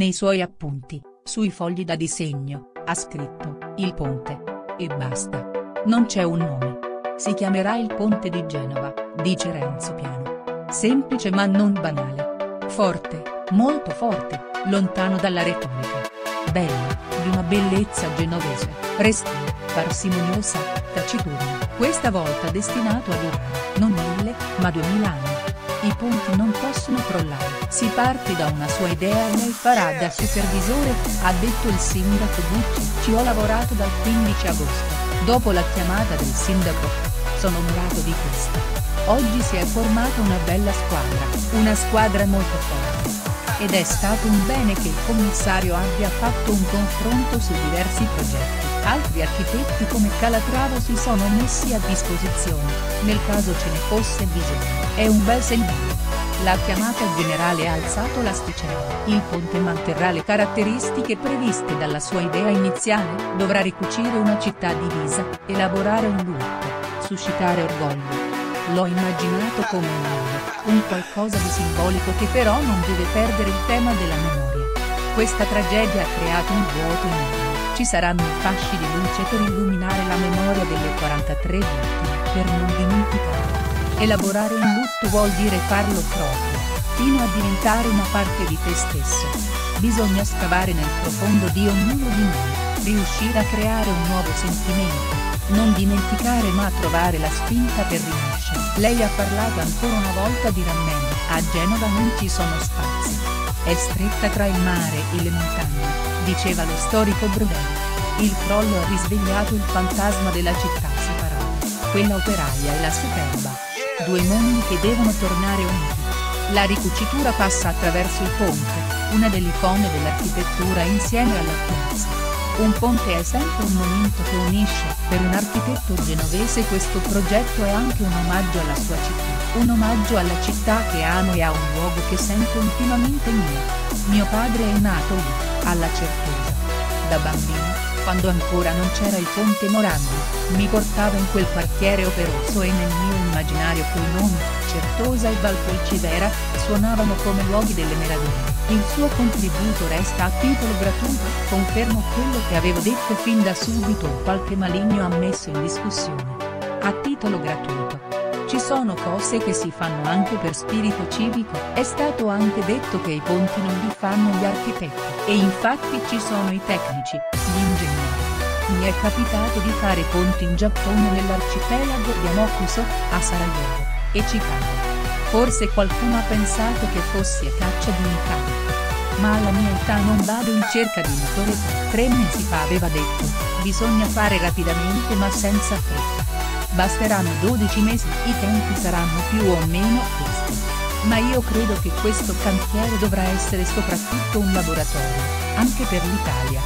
nei suoi appunti, sui fogli da disegno, ha scritto, il ponte. E basta. Non c'è un nome. Si chiamerà il ponte di Genova, dice Renzo Piano. Semplice ma non banale. Forte, molto forte, lontano dalla retorica. Bello, di una bellezza genovese, restia, parsimoniosa, taciturna, questa volta destinato a durare, non 1000, ma 2000 anni. I ponti non possono crollare. Si parte da una sua idea e lei farà da supervisore, ha detto il sindaco Bucci. Ci ho lavorato dal 15 agosto, dopo la chiamata del sindaco. Sono onorato di questo. Oggi si è formata una bella squadra, una squadra molto forte. Ed è stato un bene che il commissario abbia fatto un confronto su diversi progetti. Altri architetti come Calatrava si sono messi a disposizione, nel caso ce ne fosse bisogno. È un bel segnale. La chiamata generale ha alzato l'asticella. Il ponte manterrà le caratteristiche previste dalla sua idea iniziale, dovrà ricucire una città divisa, elaborare un lutto, suscitare orgoglio. L'ho immaginato come un nome, un qualcosa di simbolico che però non deve perdere il tema della memoria. Questa tragedia ha creato un vuoto enorme. Ci saranno fasci di luce per illuminare la memoria delle 43 vittime, per non dimenticarle. Elaborare un lutto vuol dire farlo proprio, fino a diventare una parte di te stesso. Bisogna scavare nel profondo di ognuno di noi, riuscire a creare un nuovo sentimento, non dimenticare ma trovare la spinta per rinascere. Lei ha parlato ancora una volta di rammendo. A Genova non ci sono spazi. È stretta tra il mare e le montagne, diceva lo storico Brevelli. Il crollo ha risvegliato il fantasma della città separata, quella operaia e la superba. Due mondi che devono tornare uniti. La ricucitura passa attraverso il ponte, una delle icone dell'architettura insieme all'Amokuso. Un ponte è sempre un momento che unisce. Per un architetto genovese questo progetto è anche un omaggio alla sua città. Un omaggio alla città che amo e a un luogo che sento intimamente mio. Mio padre è nato lì, alla Certosa. Da bambino, quando ancora non c'era il Ponte Morandi, mi portavo in quel quartiere operoso e nel mio immaginario quei nomi, Certosa e Valpolicella, suonavano come luoghi delle meraviglie. Il suo contributo resta a titolo gratuito, confermo quello che avevo detto fin da subito o qualche maligno ha messo in discussione. A titolo gratuito. Ci sono cose che si fanno anche per spirito civico, è stato anche detto che i ponti non li fanno gli architetti, e infatti ci sono i tecnici, gli ingegneri. Mi è capitato di fare ponti in Giappone nell'arcipelago di Amokuso, a Sarajevo, e Chicago. Forse qualcuno ha pensato che fossi a caccia di un capo. Ma alla mia età non vado in cerca di notorietà. 3 mesi fa aveva detto, bisogna fare rapidamente ma senza fretta. Basteranno 12 mesi, i tempi saranno più o meno questi. Ma io credo che questo cantiere dovrà essere soprattutto un laboratorio, anche per l'Italia.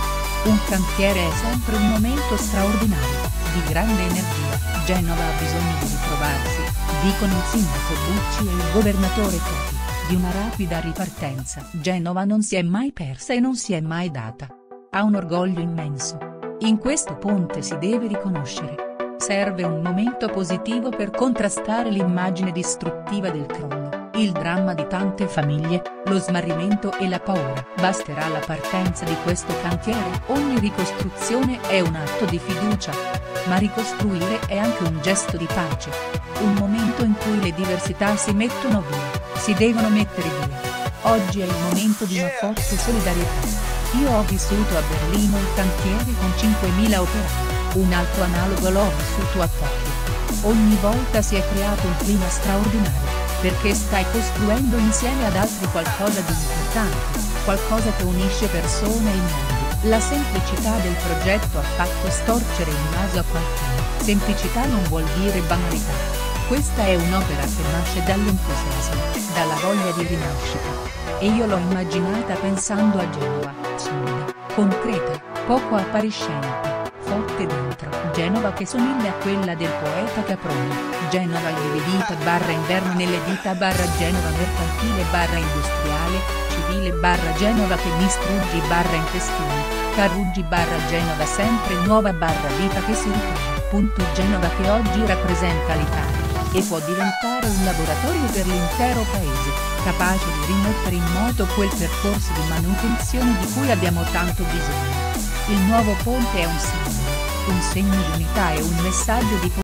Un cantiere è sempre un momento straordinario, di grande energia. Genova ha bisogno di ritrovarsi, dicono il sindaco Bucci e il governatore Totti, di una rapida ripartenza. Genova non si è mai persa e non si è mai data. Ha un orgoglio immenso. In questo ponte si deve riconoscere. Serve un momento positivo per contrastare l'immagine distruttiva del crollo, il dramma di tante famiglie, lo smarrimento e la paura. Basterà la partenza di questo cantiere. Ogni ricostruzione è un atto di fiducia. Ma ricostruire è anche un gesto di pace. Un momento in cui le diversità si mettono via, si devono mettere via. Oggi è il momento di una forte solidarietà. Io ho vissuto a Berlino il cantiere con 5.000 operai. Un altro analogo l'ho vissuto a Totti. Ogni volta si è creato un clima straordinario, perché stai costruendo insieme ad altri qualcosa di importante, qualcosa che unisce persone e mondi. La semplicità del progetto ha fatto storcere il naso a qualcuno. Semplicità non vuol dire banalità. Questa è un'opera che nasce dall'entusiasmo, dalla voglia di rinascita. E io l'ho immaginata pensando a Genova, solida, concreta, poco appariscente. Forte dentro, Genova che somiglia a quella del poeta Caproni, Genova lievita barra inverno nelle dita barra Genova mercantile barra industriale, civile barra Genova che distruggi barra intestini, caruggi barra Genova sempre nuova barra vita che si ritrova, punto Genova che oggi rappresenta l'Italia. e può diventare un laboratorio per l'intero paese, capace di rimettere in moto quel percorso di manutenzione di cui abbiamo tanto bisogno. Il nuovo ponte è un segno di unità e un messaggio di